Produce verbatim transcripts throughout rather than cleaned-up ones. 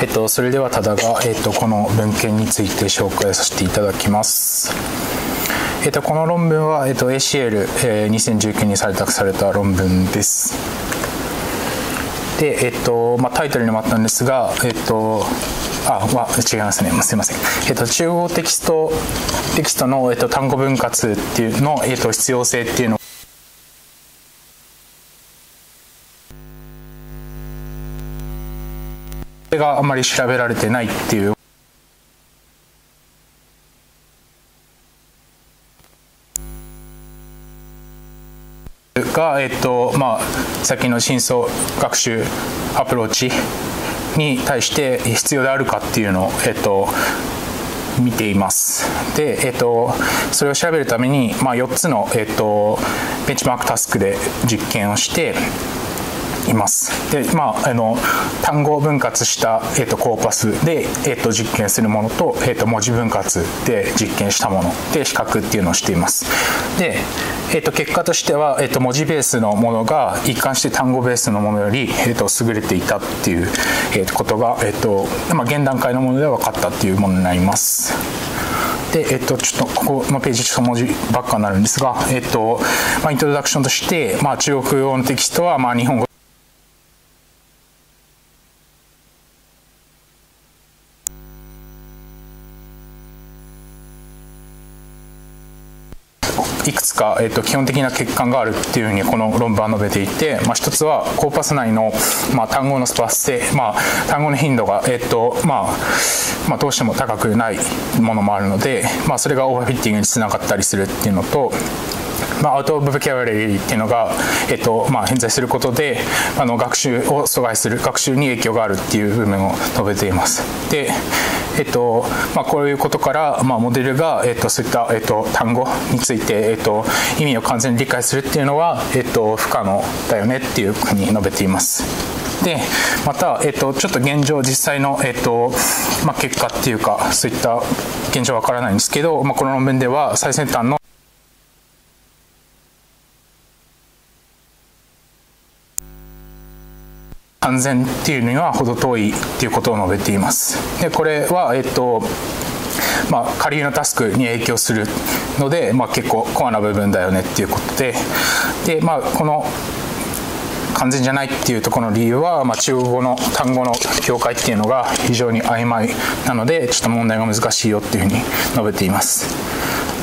えっと、それではただが、えっと、この文献について紹介させていただきます。えっと、この論文は、えっと、エーシーエルにせんじゅうきゅう に採択された論文です。で、えっとまあ、タイトルにもあったんですが、えっとあ、まあ、違いますね、すいません、えっと、中央テキストテキストの、えっと、単語分割っていうの、えっと、必要性っていうのをそれがあまり調べられてないっていうが、えっとまあ、先の深層学習アプローチに対して必要であるかっていうのを、えっと、見ています。で、えっと、それを調べるために、まあ、よっつの、えっと、ベンチマークタスクで実験をしています。で、まあ、あの単語を分割した、えっと、コーパスで、えっと、実験するものと、えっと、文字分割で実験したもので比較っていうのをしています。で、えっと、結果としては、えっと、文字ベースのものが一貫して単語ベースのものより、えっと、優れていたっていう、えっと、ことが、えっとまあ、現段階のものでは分かったっていうものになります。で、えっと、ちょっとここのページちょっと文字ばっかになるんですが、えっとまあ、イントロダクションとして、まあ、中国語のテキストは、まあ、日本語いくつか、えっと、基本的な欠陥があるっていうふうにこの論文は述べていて、まあ、一つはコーパス内の、まあ、単語のスパス性、まあ、単語の頻度が、えっとまあまあ、どうしても高くないものもあるので、まあ、それがオーバーフィッティングにつながったりするっていうのと、まあ、アウト・オブ・ボキャブラリーっていうのが、えっとまあ、偏在することであの学習を阻害する学習に影響があるっていう部分を述べています。で、えっとまあ、こういうことから、まあ、モデルが、えっと、そういった、えっと、単語について、えっと、意味を完全に理解するっていうのは、えっと、不可能だよねっていうふうに述べています。でまた、えっと、ちょっと現状実際の、えっとまあ、結果っていうかそういった現状はわからないんですけど、まあ、この論文では最先端の安全っていうのには程遠いっていうことを述べています。でこれは、えっとまあ、下流のタスクに影響するので、まあ、結構コアな部分だよねっていうことで、で、まあ、この完全じゃないっていうところの理由は、まあ、中国語の単語の境界っていうのが非常に曖昧なのでちょっと問題が難しいよっていうふうに述べています。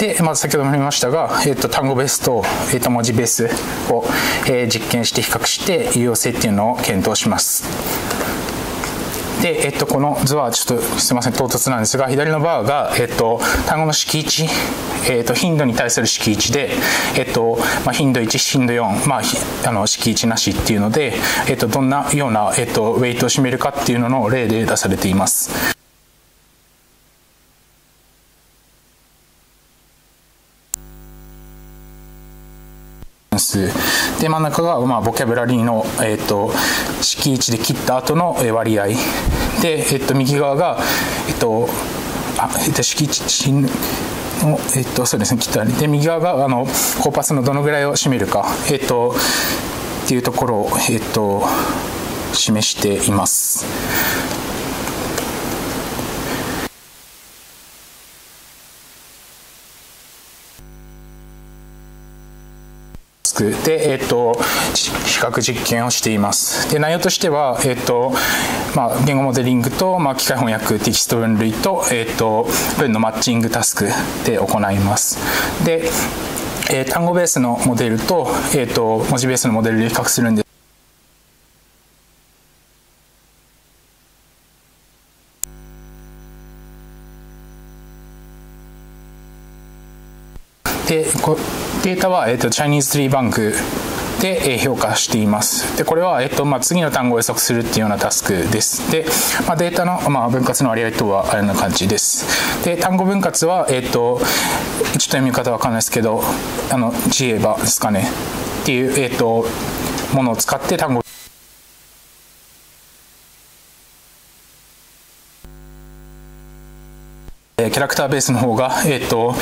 でまず先ほども言いましたが、えー、と単語ベースと、えー、と文字ベースを、えー、実験して比較して有用性っていうのを検討します。でえっと、この図はちょっとすみません唐突なんですが、左のバーが、えっと、単語の式いち、えっと、頻度に対する式いちで、えっとまあ、頻度いち頻度よん、まあ、あの式いちなしっていうので、えっと、どんなような、えっと、ウェイトを占めるかっていうのの例で出されています。で真ん中が、まあ、ボキャブラリーの、えー、と式いちで切った後の割合で、えー、と右側が、えーとあえー、と式いちの、えーとそうですね、切った割合で右側があのコーパスのどのぐらいを占めるか、えー、とっていうところを、えー、と示しています。でえっと、比較実験をしています。で内容としては、えっとまあ、言語モデリングと、まあ、機械翻訳テキスト分類と、えっと、文のマッチングタスクで行います。で、えー、単語ベースのモデルと、えっと、文字ベースのモデルで比較するんです。でデータは、えっと、チャイニーズツリーバンクで評価しています。でこれは、えっとまあ、次の単語を予測するっていうようなタスクです。で、まあ、データの、まあ、分割の割合等はあれな感じです。で単語分割は、えっと、ちょっと読み方わかんないですけどあのジエバですかねっていう、えっと、ものを使って単語キャラクターベースの方がえっと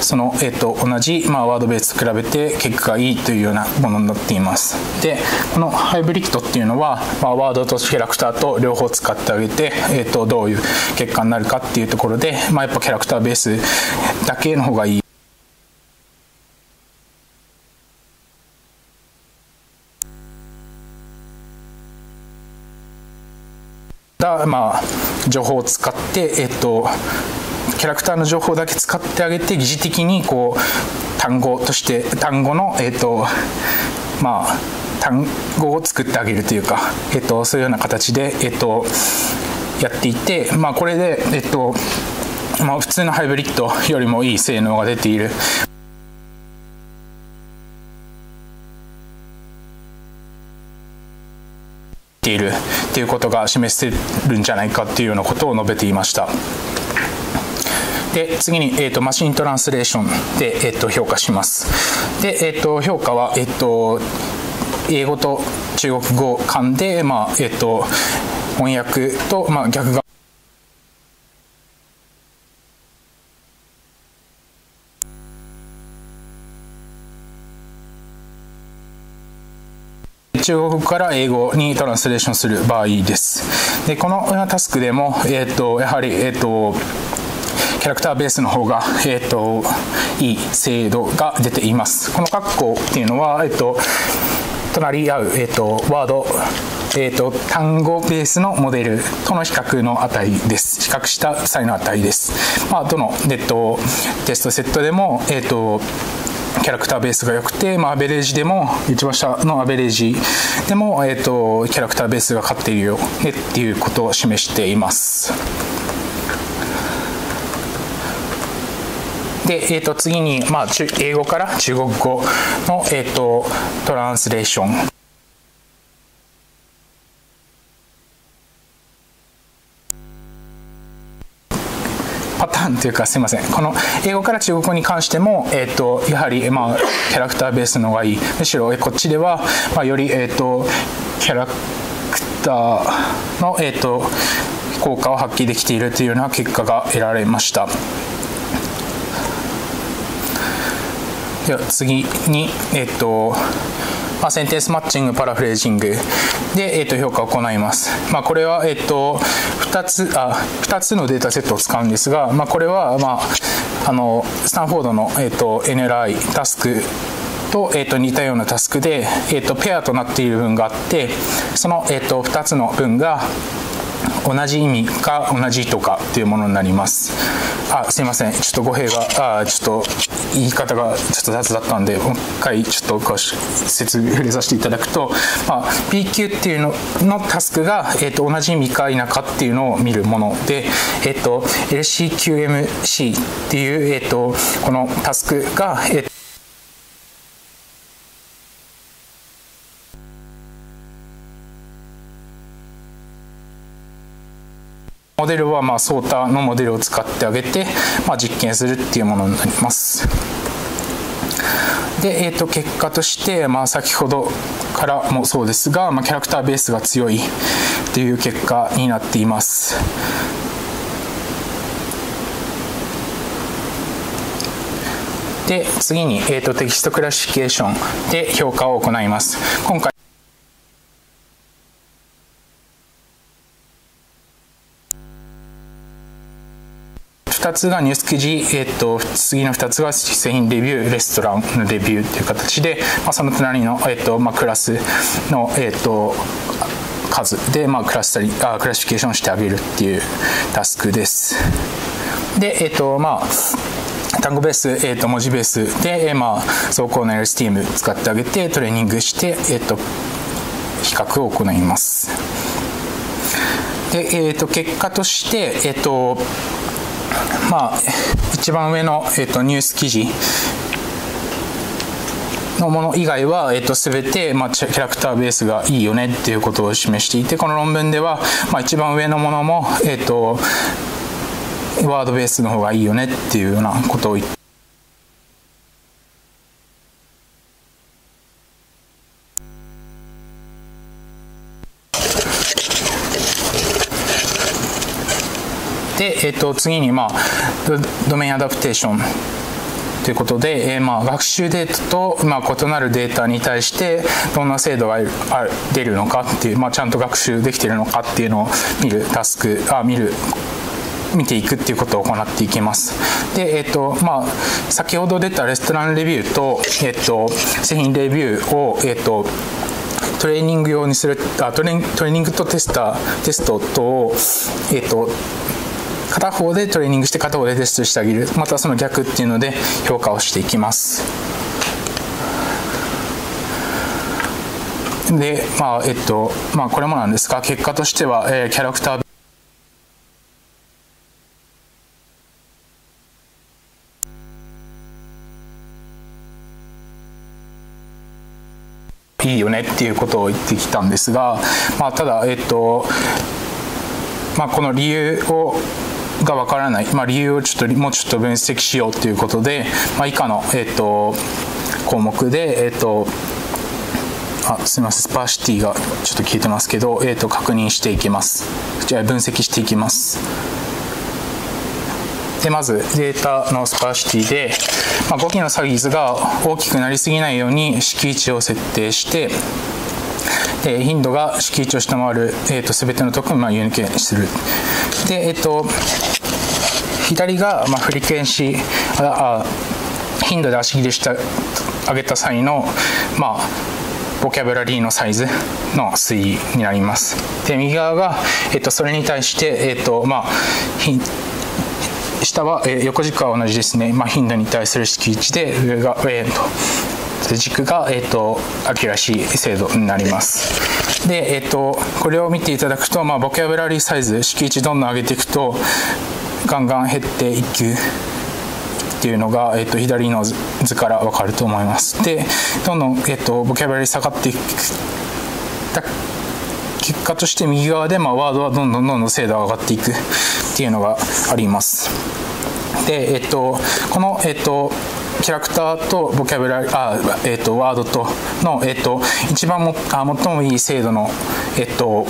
その、えっと、同じ、まあ、ワードベースと比べて結果がいいというようなものになっています。でこのハイブリッドっていうのは、まあ、ワードとキャラクターと両方使ってあげて、えっと、どういう結果になるかっていうところで、まあ、やっぱキャラクターベースだけの方がいい。まあ、情報を使って、えっと、キャラクターの情報だけ使ってあげて、擬似的にこう単語として単語の、えっとまあ、単語を作ってあげるというか、えっと、そういうような形で、えっと、やっていて、まあ、これで、えっとまあ、普通のハイブリッドよりもいい性能が出ている。っているっていうことが示せるんじゃないかっていうようなことを述べていました。で次に、えーと、マシントランスレーションで、えーと、評価します。で、えーと、評価は、えーと、英語と中国語間で、まあえーと、翻訳と、まあ、逆が中国から英語にトランスレーションする場合です。でこのタスクでも、えー、とやはり、えー、とキャラクターベースの方が、えー、といい精度が出ています。この括弧っていうのは、えー、と隣り合う、えー、とワード、えー、と単語ベースのモデルとの比較の値です。比較した際の値です。まあ、どの、えー、とテストセットでも、えーとキャラクターベースが良くて、まあ、アベレージでも一番下のアベレージでも、えーと、キャラクターベースが勝っているよねっていうことを示しています。で、えーと、次に、まあ、英語から中国語の、えーと、トランスレーション。パターンというか、すいません、この英語から中国語に関しても、えーと、やはり、まあ、キャラクターベースの方がいい。むしろこっちでは、まあ、より、えーと、キャラクターの、えーと、効果を発揮できているというような結果が得られました。では次に、えーとまあ、センテンスマッチング、パラフレージングで、えー、と評価を行います。まあ、これは、えー、と 2, つあふたつのデータセットを使うんですが、まあ、これは、まあ、あのスタンフォードの、えー、と エヌエルアイ タスクと、えー、と似たようなタスクで、えー、とペアとなっている分があって、その、えー、とふたつの分が同じ意味か同じ意図かというものになります。あ、すいません、ちょっと語弊が、あ、ちょっと言い方がちょっと雑だったんで、もう一回ちょっと詳しく説明触れさせていただくと、まあ、ピーキュー っていうののタスクが、えー、と同じ意味か否かっていうのを見るもので、えー、と エルシーキューエムシー っていう、えー、とこのタスクが、えーとモデルはまあソータのモデルを使ってあげて、まあ、実験するっていうものになります。で、えー、と結果として、まあ、先ほどからもそうですが、まあ、キャラクターベースが強いという結果になっています。で、次に、えー、とテキストクラシフィケーションで評価を行います。今回ふたつがニュース記事、えー、と次のふたつが製品レビュー、レストランのレビューという形で、まあ、その隣の、えーとまあ、クラスの、えー、と数で、まあ、クラスタリ、あ、クラシフィケーションしてあげるっていうタスクです。で、えーとまあ、単語ベース、えー、と文字ベースで、えーまあ、走行の エルエスティーエム 使ってあげてトレーニングして、えー、と比較を行います。で、えー、と結果として、えーとまあ、一番上の、えー、とニュース記事のもの以外は、えー、と全て、まあ、キャラクターベースがいいよねっていうことを示していて、この論文では、まあ、一番上のものも、えー、とワードベースの方がいいよねっていうようなことを言っています。で、えー、と次に、まあ、ドメインアダプテーションということで、えーまあ、学習データと、まあ、異なるデータに対してどんな精度が出るのかっていう、まあ、ちゃんと学習できているのかっていうのを見るタスクあ見る見ていくっていうことを行っていきます。で、えっとまあ、先ほど出たレストランレビューと、えっと、製品レビューを、えっとトレーニング用にするあトレー、トレーニングとテスター、テストと、えっと、片方でトレーニングして片方でテストしてあげる、またその逆っていうので評価をしていきます。で、まあ、えっと、まあ、これもなんですが、結果としては、えー、キャラクターいいよねっていうことを言ってきたんですが、まあ、ただ、えっとまあ、この理由をがわからない、まあ、理由をちょっともうちょっと分析しようということで、まあ、以下の、えっと、項目で、えっと、あすみませんスパーシティがちょっと消えてますけど、えっと、確認していきますじゃあ分析していきます。でまずデータのスパーシティで、まあ、語気のサイズが大きくなりすぎないように敷地を設定してで頻度が敷地を下回る、えー、と全てのトークンを有形にする。で、えー、と左が、まあ、フリケンシーああ頻度で足切りしてあげた際の、まあボキャブラリーのサイズの推移になります。で右側が、えー、とそれに対して、えーとまあ、下は、えー、横軸は同じですね、まあ、頻度に対する敷地で上が、えー、と軸が、えー、とアキュラシー精度になります。で、えー、とこれを見ていただくと、まあ、ボキャブラリーサイズ敷地どんどん上げていくとガンガン減っていくっていうのが、えっと、左の図から分かると思います。でどんどん、えっと、ボキャブラリー下がっていった結果として右側で、まあ、ワードはどんどんどんどん精度が上がっていくっていうのがあります。で、えっと、この、えっと、キャラクターとボキャブラリーあ、えっと、ワードとの、えっと、一番もあ最もいい精度の、えっと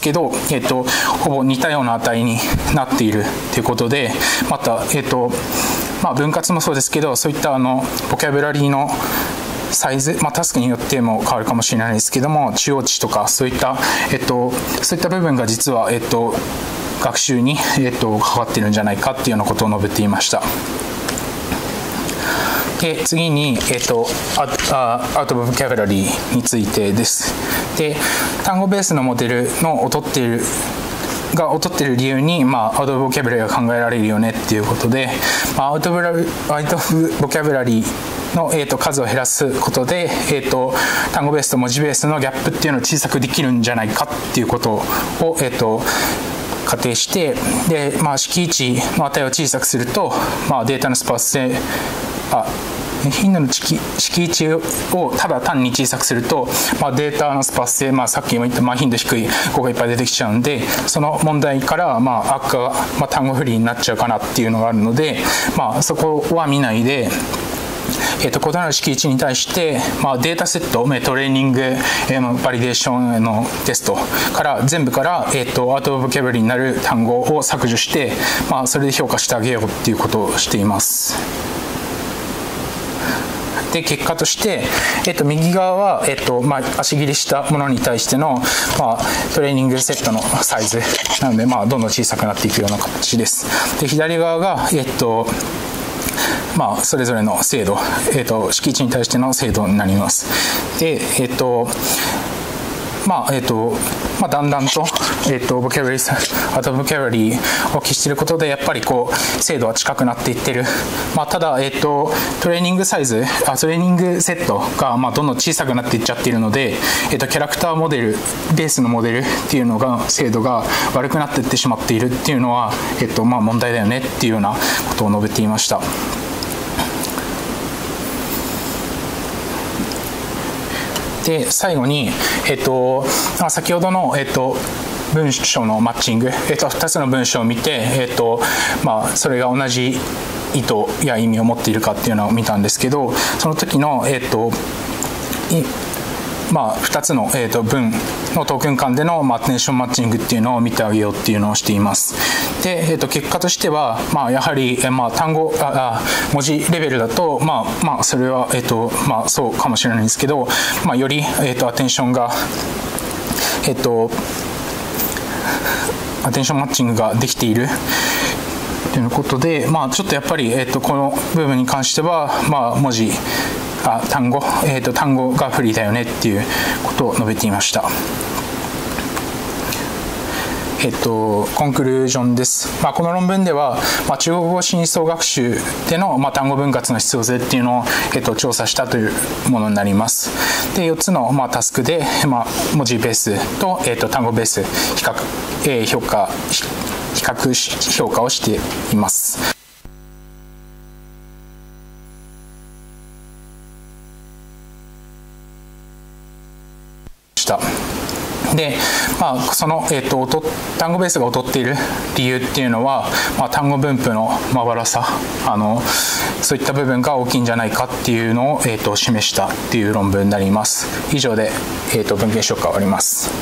けど、えっと、ほぼ似たような値になっているということで、また、えっとまあ、分割もそうですけどそういったあのボキャブラリーのサイズ、まあ、タスクによっても変わるかもしれないですけども中央値とかそういった、えっと、そういった部分が実は、えっと、学習に、えっと、関わっているんじゃないかっていうようなことを述べていました。で次に、えっと、アウト・ボキャブラリーについてです。で単語ベースのモデルの劣っているが劣っている理由に、まあ、アウト・ボキャブラリーが考えられるよねっていうことで、まあ、アウト・ボキャブラリーの、えっと、数を減らすことで、えっと、単語ベースと文字ベースのギャップっていうのを小さくできるんじゃないかっていうことを、えっと仮定してで、まあ、敷地の値を小さくすると、まあ、データのスパース性あ頻度の敷地をただ単に小さくすると、まあ、データのスパース性、まあ、さっきも言った、まあ、頻度低いここがいっぱい出てきちゃうんでその問題から、まあ、悪化が、まあ、単語フリーになっちゃうかなっていうのがあるので、まあ、そこは見ないで。えー、と異なる敷地に対して、まあ、データセットトレーニング、えー、バリデーションのテストから全部から、えー、とアウト・ボキャブラリーになる単語を削除して、まあ、それで評価してあげようっていうことをしています。で結果として、えー、と右側は、えーとまあ、足切りしたものに対しての、まあ、トレーニングセットのサイズなので、まあ、どんどん小さくなっていくような形です。で左側が、えーとまあ、それぞれの精度、えーと、敷地に対しての精度になります。で、えーとまあえーとまあ、だんだんと、えーと、ボキャブラリー、アウトボキャブラリーを消していることでやっぱりこう精度は近くなっていってる、まあ、ただ、えーと、トレーニングサイズあトレーニングセットが、まあ、どんどん小さくなっていっちゃっているので、えーと、キャラクターモデルベースのモデルっていうのが精度が悪くなっていってしまっているっていうのは、えーとまあ、問題だよねっていうようなことを述べていました。で最後に、えっと、先ほどの、えっと、文章のマッチング、えっと、ふたつの文章を見て、えっとまあ、それが同じ意図や意味を持っているかっていうのを見たんですけどその時の、えっとまあ、ふたつの、えー、と文のトークン間での、まあ、アテンションマッチングっていうのを見てあげようっていうのをしています。で、えー、と結果としては、まあ、やはり、えーまあ、単語ああ文字レベルだと、まあまあ、それは、えーとまあ、そうかもしれないんですけど、まあ、より、えー、とアテンションが、えー、とアテンションマッチングができている。ということで、まあ、ちょっとやっぱり、えー、とこの部分に関しては、まあ、文字あ単語、えー、と単語が不利だよねっていうことを述べていました。えっと、コンクルージョンです。まあ、この論文では、まあ、中国語深層学習での、まあ、単語分割の必要性っていうのを、えっと、調査したというものになります。で、よっつの、まあ、タスクで、まあ、文字ベースと、えっと、単語ベース比較、えー、評価比較評価をしています。で、まあ、その、えー、と単語ベースが劣っている理由っていうのは、まあ、単語分布のまばらさ、あのそういった部分が大きいんじゃないかっていうのを、えー、と示したっていう論文になります。以上で、えー、と文献紹介終わります。